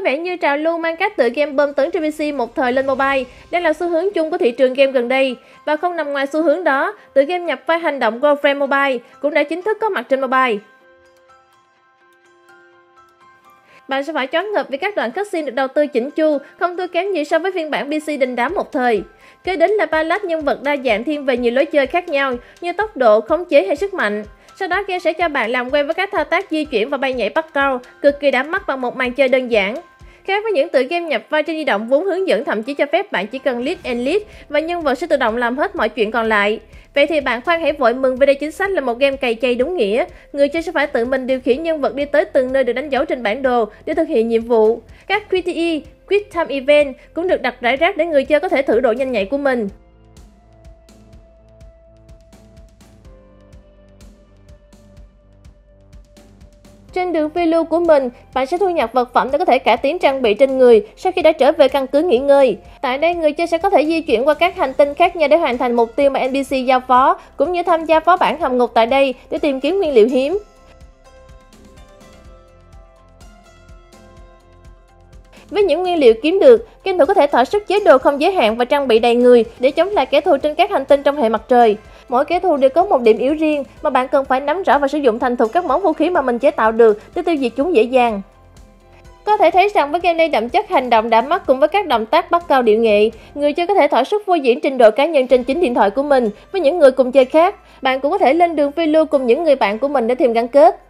có vẻ như trào lưu mang các tựa game bơm tấn trên PC một thời lên mobile đang là xu hướng chung của thị trường game gần đây. Và không nằm ngoài xu hướng đó, tựa game nhập vai hành động Warframe Mobile cũng đã chính thức có mặt trên mobile. Bạn sẽ phải choáng ngợp vì các đoạn cutscene được đầu tư chỉnh chu, không thua kém gì so với phiên bản PC đình đám một thời. Kế đến là palette nhân vật đa dạng thiên về nhiều lối chơi khác nhau như tốc độ, khống chế hay sức mạnh. Sau đó game sẽ cho bạn làm quen với các thao tác di chuyển và bay nhảy bắt cao, cực kỳ đáng mắt bằng một màn chơi đơn giản. Khác với những tựa game nhập vai trên di động vốn hướng dẫn thậm chí cho phép bạn chỉ cần click and click và nhân vật sẽ tự động làm hết mọi chuyện còn lại. Vậy thì bạn khoan hãy vội mừng vì đây chính xác là một game cày chay đúng nghĩa. Người chơi sẽ phải tự mình điều khiển nhân vật đi tới từng nơi được đánh dấu trên bản đồ để thực hiện nhiệm vụ. Các QTE, Quick Time Event cũng được đặt rải rác để người chơi có thể thử độ nhanh nhạy của mình. Trên đường phiêu lưu của mình, bạn sẽ thu nhập vật phẩm để có thể cải tiến trang bị trên người sau khi đã trở về căn cứ nghỉ ngơi. Tại đây, người chơi sẽ có thể di chuyển qua các hành tinh khác nhau để hoàn thành mục tiêu mà NBC giao phó, cũng như tham gia phó bản hầm ngục tại đây để tìm kiếm nguyên liệu hiếm. Với những nguyên liệu kiếm được, game thủ có thể thỏa sức chế độ không giới hạn và trang bị đầy người để chống lại kẻ thù trên các hành tinh trong hệ mặt trời. Mỗi kẻ thù đều có một điểm yếu riêng mà bạn cần phải nắm rõ và sử dụng thành thục các món vũ khí mà mình chế tạo được để tiêu diệt chúng dễ dàng. Có thể thấy rằng với game này đậm chất hành động đã mắc cùng với các động tác bắt cao điệu nghệ, người chơi có thể thỏa sức vô diễn trình độ cá nhân trên chính điện thoại của mình với những người cùng chơi khác. Bạn cũng có thể lên đường phiêu lưu cùng những người bạn của mình để tìm gắn kết.